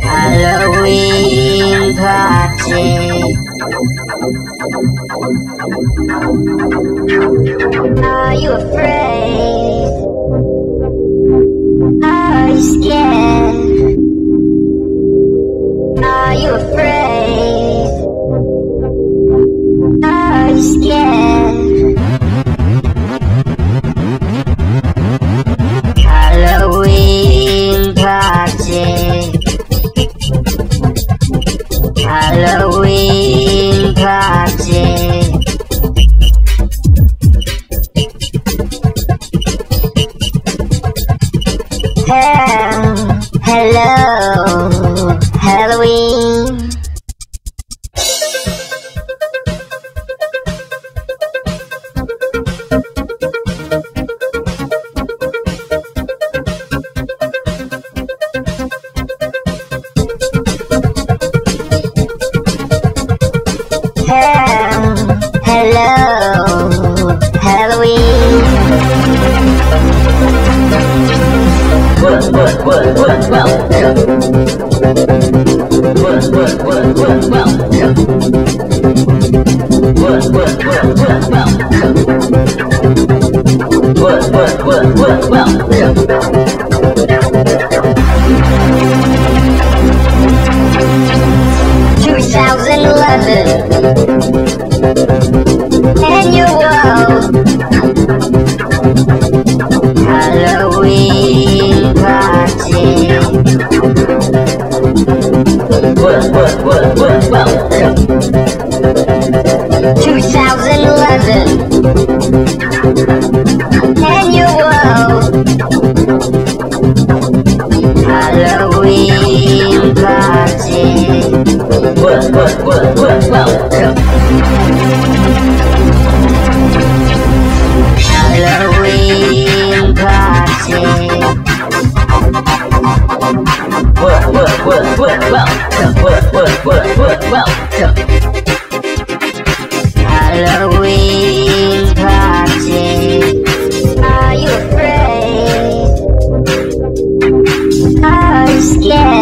Halloween party. Are you afraid? Are you scared? Are you afraid? Are you scared? Halloween party. Hello, Halloween. Hello, Halloween. Halloween party. Well. 2011. And your world. Halloween party. Well. Halloween party. Halloween party. Are you afraid? Are you scared?